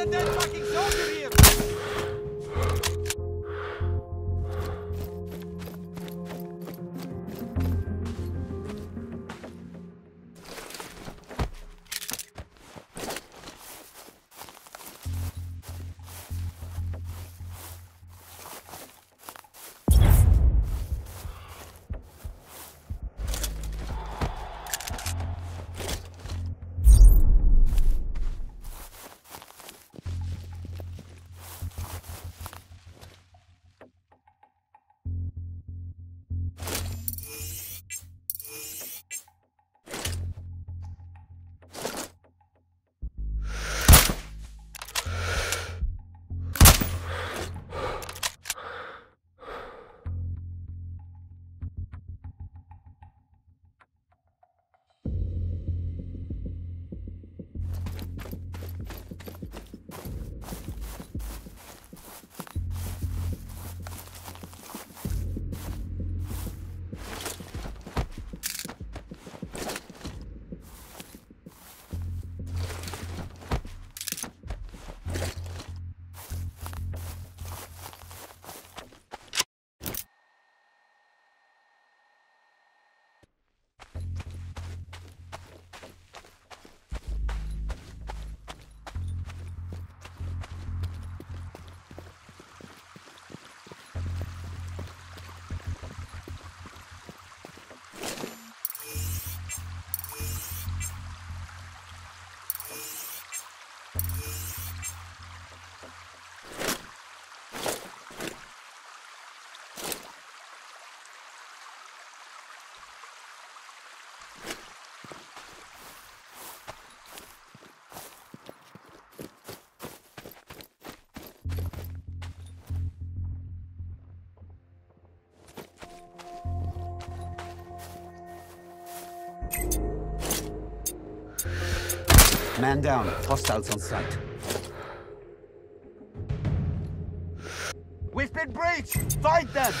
A dead fucking soldier here! Man down. Hostiles on sight. We've been breached! Fight them!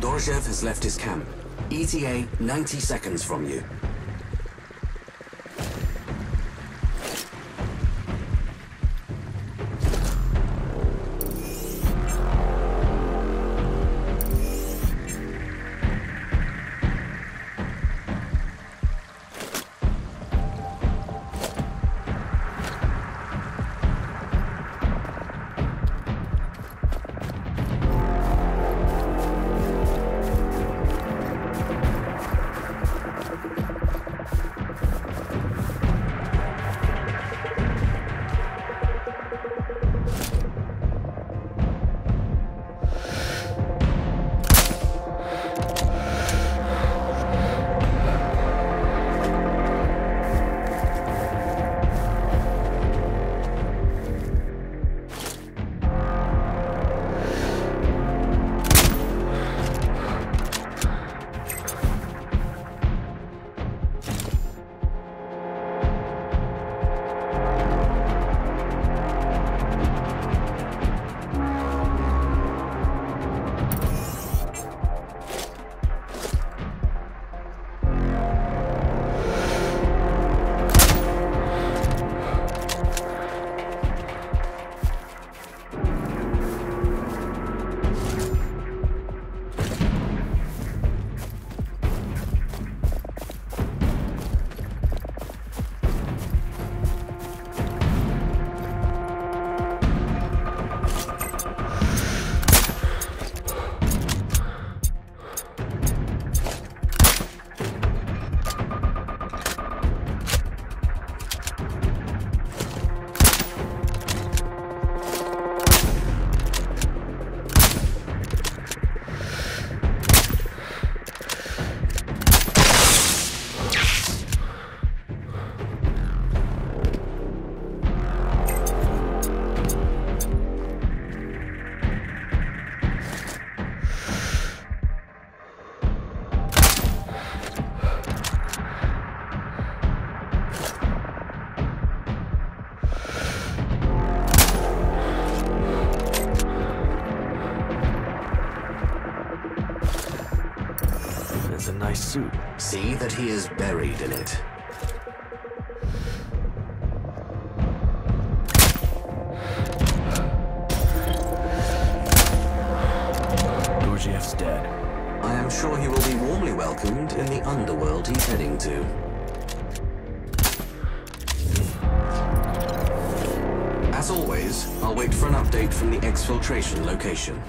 Dorzhiev has left his camp. ETA 90 seconds from you. soup. See that he is buried in it. Dorzhiev's dead. I am sure he will be warmly welcomed in the underworld he's heading to. As always, I'll wait for an update from the exfiltration location.